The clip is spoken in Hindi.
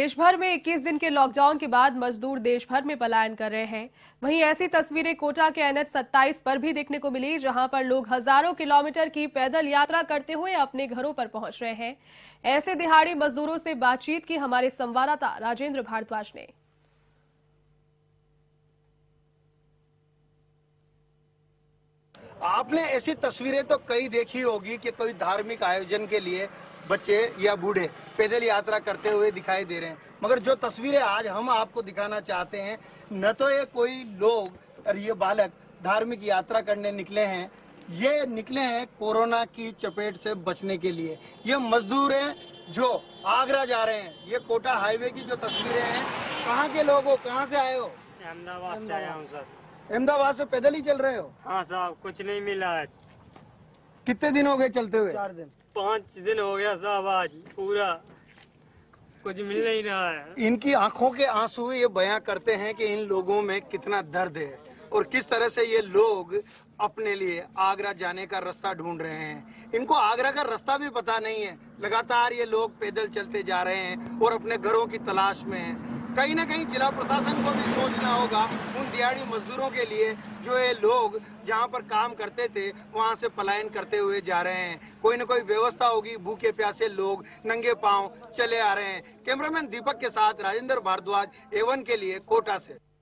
देश भर में 21 दिन के लॉकडाउन के बाद मजदूर देश भर में पलायन कर रहे हैं। वहीं ऐसी तस्वीरें कोटा के NH 27 पर भी देखने को मिली, जहां पर लोग हजारों किलोमीटर की पैदल यात्रा करते हुए अपने घरों पर पहुंच रहे हैं। ऐसे दिहाड़ी मजदूरों से बातचीत की हमारे संवाददाता राजेंद्र भारद्वाज ने। आपने ऐसी तस्वीरें तो कई देखी होगी कि कोई धार्मिक आयोजन के लिए बच्चे या बूढ़े पैदल यात्रा करते हुए दिखाई दे रहे हैं, मगर जो तस्वीरें आज हम आपको दिखाना चाहते हैं, न तो ये कोई लोग और ये बालक धार्मिक यात्रा करने निकले हैं, ये निकले हैं कोरोना की चपेट से बचने के लिए। ये मजदूर हैं जो आगरा जा रहे हैं। ये कोटा हाईवे की जो तस्वीरें हैं, कहाँ के लोग हो, कहाँ से आए हो? अहमदाबाद से आया हूँ सर। अहमदाबाद से पैदल ही चल रहे हो? हाँ साहब, कुछ नहीं मिला है। कितने दिन हो गए चलते हुए? 4 दिन, 5 दिन हो गया साहब। आज पूरा कुछ मिल नहीं रहा है। इनकी आंखों के आंसू ये बयां करते हैं कि इन लोगों में कितना दर्द है और किस तरह से ये लोग अपने लिए आगरा जाने का रास्ता ढूंढ रहे हैं। इनको आगरा का रास्ता भी पता नहीं है। लगातार ये लोग पैदल चलते जा रहे हैं और अपने घरों की तलाश में है। कहीं ना कहीं जिला प्रशासन को भी सोचना होगा उन दिहाड़ी मजदूरों के लिए, जो ये लोग जहां पर काम करते थे वहां से पलायन करते हुए जा रहे हैं। कोई ना कोई व्यवस्था होगी। भूखे प्यासे लोग नंगे पांव चले आ रहे हैं। कैमरामैन दीपक के साथ राजेंद्र भारद्वाज A1 के लिए कोटा से।